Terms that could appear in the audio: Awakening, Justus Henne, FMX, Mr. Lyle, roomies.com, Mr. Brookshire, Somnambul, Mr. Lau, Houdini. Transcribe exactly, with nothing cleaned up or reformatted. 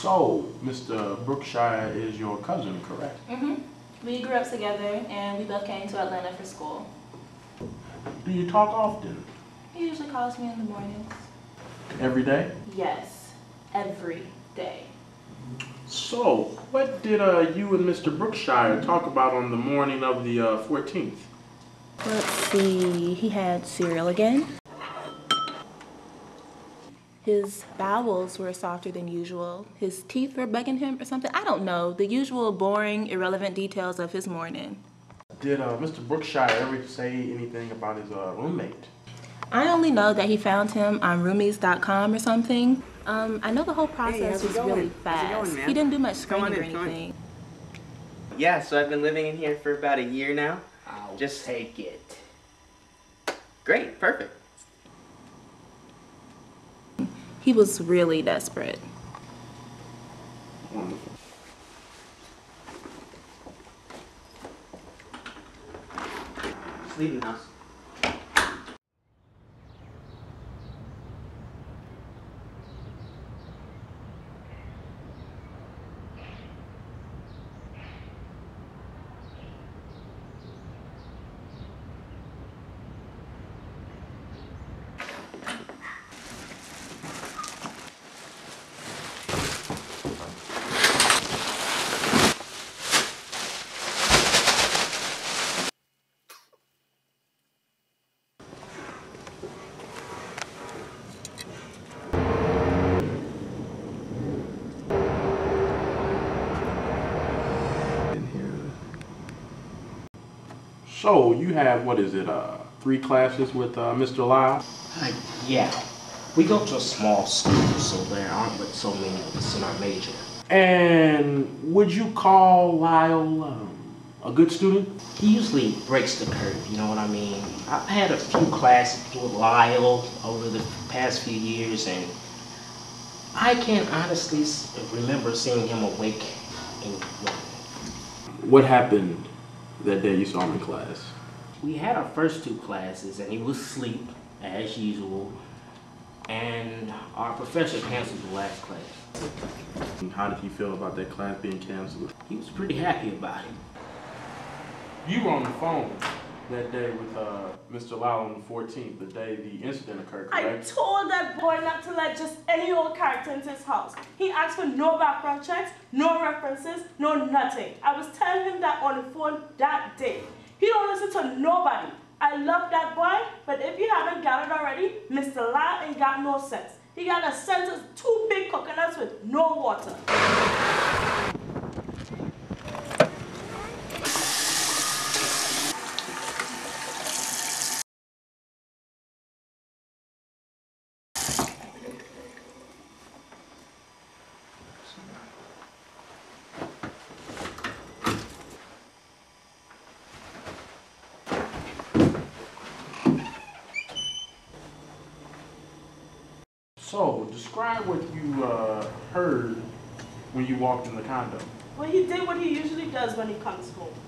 So, Mister Brookshire is your cousin, correct? Mm-hmm. We grew up together, and we both came to Atlanta for school. Do you talk often? He usually calls me in the mornings. Every day? Yes, every day. So, what did uh, you and Mister Brookshire talk about on the morning of the uh, fourteenth? Let's see, he had cereal again. His bowels were softer than usual. His teeth were bugging him or something. I don't know. The usual boring, irrelevant details of his morning. Did uh, Mister Brookshire ever say anything about his uh, roommate? I only know that he found him on roomies dot com or something. Um, I know the whole process hey, was going? really fast. Going, he didn't do much screening in, or anything. Yeah, so I've been living in here for about a year now. I'll Just take it. Great, perfect. He was really desperate. Just leaving the house. So you have, what is it, uh, three classes with uh, Mister Lyle? Uh, yeah. We go to a small school, so there aren't but so many of us in our major. And would you call Lyle um, a good student? He usually breaks the curve, you know what I mean? I've had a few classes with Lyle over the past few years, and I can't honestly remember seeing him awake in one. What happened that day you saw him in class? We had our first two classes and he was asleep, as usual, and our professor canceled the last class. And how did he feel about that class being canceled? He was pretty happy about it. You were on the phone that day with uh, Mister Lau on the fourteenth, the day the incident occurred, correct? I told that boy not to let just any old character into his house. He asked for no background checks, no references, no nothing. I was telling him that on the phone that day. He don't listen to nobody. I love that boy, but if you haven't got it already, Mister Lau ain't got no sense. He got a sentence, two big coconuts with no water. So, describe what you uh, heard when you walked in the condo. Well, he did what he usually does when he comes home.